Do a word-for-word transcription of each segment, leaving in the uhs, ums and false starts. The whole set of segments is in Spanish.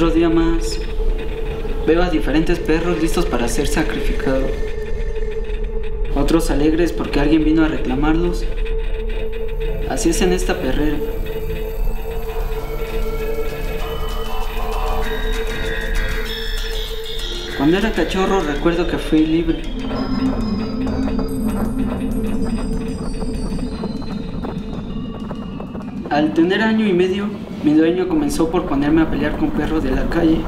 Otro día más, veo a diferentes perros listos para ser sacrificados. Otros alegres porque alguien vino a reclamarlos. Así es en esta perrera. Cuando era cachorro recuerdo que fui libre. Al tener año y medio, mi dueño comenzó por ponerme a pelear con perros de la calle.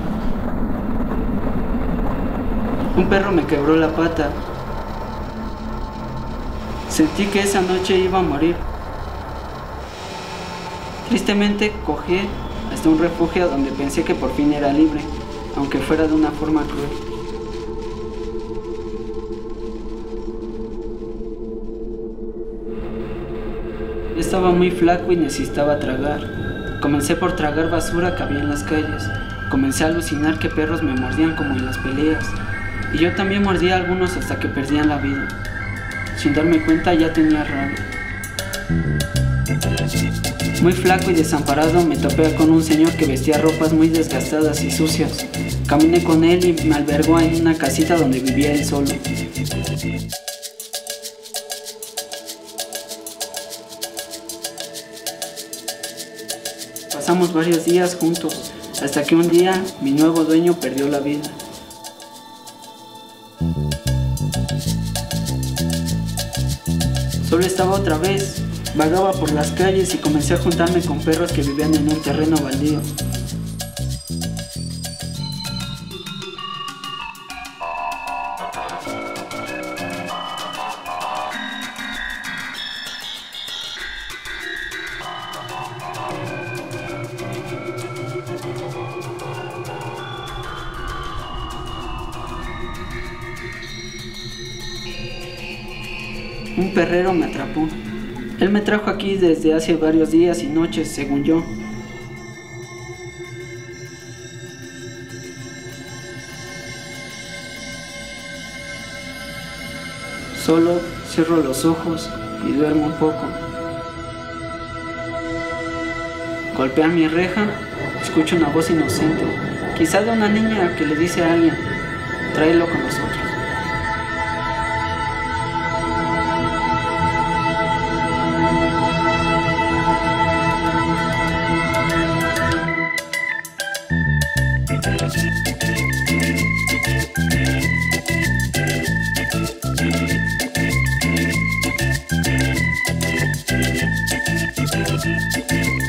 Un perro me quebró la pata. Sentí que esa noche iba a morir. Tristemente, cogí hasta un refugio donde pensé que por fin era libre, aunque fuera de una forma cruel. Estaba muy flaco y necesitaba tragar. Comencé por tragar basura que había en las calles. Comencé a alucinar que perros me mordían como en las peleas. Y yo también mordía a algunos hasta que perdían la vida. Sin darme cuenta ya tenía rabia. Muy flaco y desamparado me topé con un señor que vestía ropas muy desgastadas y sucias. Caminé con él y me albergó en una casita donde vivía él solo. Pasamos varios días juntos, hasta que un día mi nuevo dueño perdió la vida. Solo estaba otra vez, vagaba por las calles y comencé a juntarme con perros que vivían en un terreno baldío. Un perrero me atrapó. Él me trajo aquí desde hace varios días y noches, según yo. Solo cierro los ojos y duermo un poco. Golpean mi reja, escucho una voz inocente, quizá de una niña que le dice a alguien, tráelo con nosotros. We'll be right back.